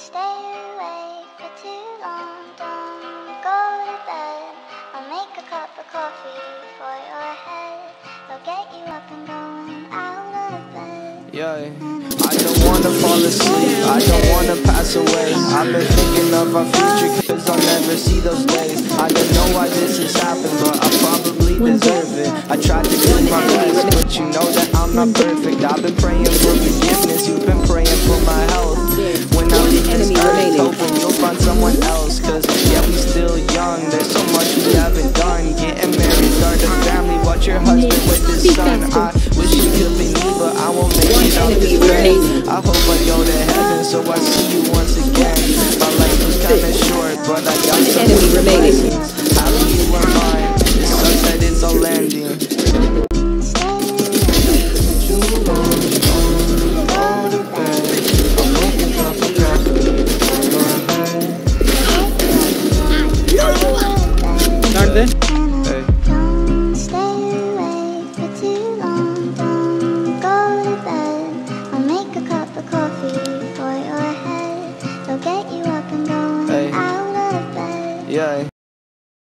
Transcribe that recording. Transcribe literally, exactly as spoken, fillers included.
stay awake for too long. Don't go to bed, I'll make a cup of coffee for your head. I'll get you up and going out of bed. Yeah, I don't wanna fall asleep, I don't wanna pass away. I've been thinking of our future, cause I'll never see those days. I don't know why this has happened, but I probably deserve it. I tried to do my best, but you know that I'm not perfect. I've been praying for forgiveness, you've been praying for my health. When I leave this earth, hoping you'll find someone else. Cause yeah, we still young, there's so much we haven't done. Getting married, start a family, watch your husband with his son. I wish you could be me, but I won't make it out this grave. I hope I go to heaven, so I see you once again. My life was kinda short, but I got some blessings. How do you learn mine? It sucks that it's all ending. Not there.